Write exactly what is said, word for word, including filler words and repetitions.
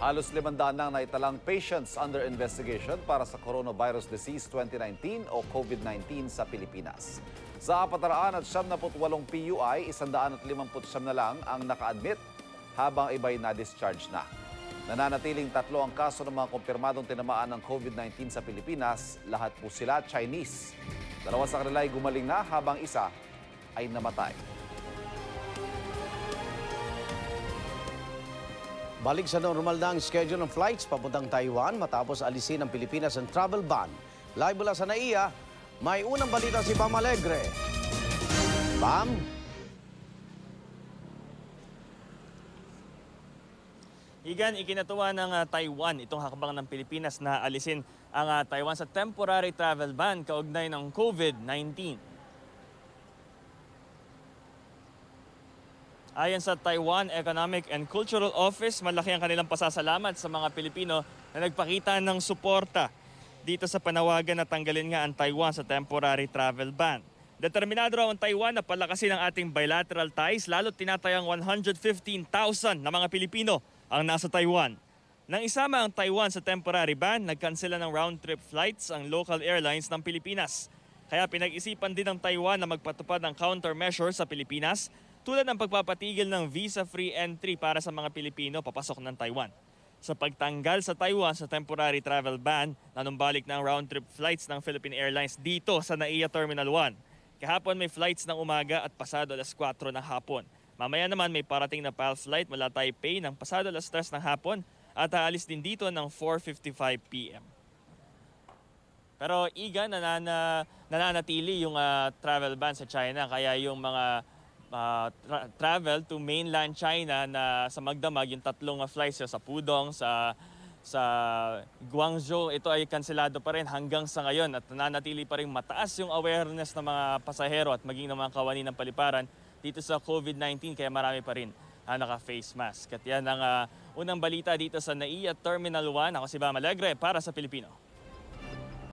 Halos limandaan nang naitalang patients under investigation para sa Coronavirus Disease twenty nineteen o COVID nineteen sa Pilipinas. Sa apat na daan at siyam na putwalo P U I, isang daan at limampu't siyam na lang ang naka-admit habang iba'y na-discharge na. Nananatiling tatlo ang kaso ng mga kumpirmadong tinamaan ng COVID nineteen sa Pilipinas, lahat po sila Chinese. Dalawa sa kanila ay gumaling na habang isa ay namatay. Balik sa normal na ang schedule ng flights papuntang Taiwan matapos alisin ng Pilipinas ang travel ban. Live mula sa NAIA, may unang balita si Pam Alegre. Pam? Igan, ikinatuwa ng uh, Taiwan itong hakbang ng Pilipinas na alisin ang uh, Taiwan sa temporary travel ban kaugnay ng COVID nineteen. Ayon sa Taiwan Economic and Cultural Office, malaki ang kanilang pasasalamat sa mga Pilipino na nagpakita ng suporta dito sa panawagan na tanggalin nga ang Taiwan sa temporary travel ban. Determinado raw ang Taiwan na palakasin ang ating bilateral ties, lalo't tinatayang one hundred fifteen thousand na mga Pilipino ang nasa Taiwan. Nang isama ang Taiwan sa temporary ban, nagkansela ng round-trip flights ang local airlines ng Pilipinas. Kaya pinag-isipan din ng Taiwan na magpatupad ng countermeasure sa Pilipinas, tulad ng pagpapatigil ng visa-free entry para sa mga Pilipino papasok ng Taiwan. Sa pagtanggal sa Taiwan sa temporary travel ban, nanumbalik na ang round-trip flights ng Philippine Airlines dito sa NAIA Terminal one. Kahapon may flights ng umaga at pasado alas kuwatro ng hapon. Mamaya naman may parating na PAL flight mula Taipei ng pasado alas tres ng hapon at haalis din dito ng four fifty-five p m Pero Igan, nanana, nananatili yung uh, travel ban sa China kaya yung mga Uh, tra travel to mainland China na sa magdamag yung tatlong flights sa Pudong, sa sa Guangzhou, ito ay kanselado pa rin hanggang sa ngayon at nananatili pa rin mataas yung awareness ng mga pasahero at maging ng mga kawani ng paliparan dito sa COVID nineteen kaya marami pa rin ah, naka-face mask. At yan ang uh, unang balita dito sa NAIA Terminal one. Ako si Pam Alegre para sa Pilipino.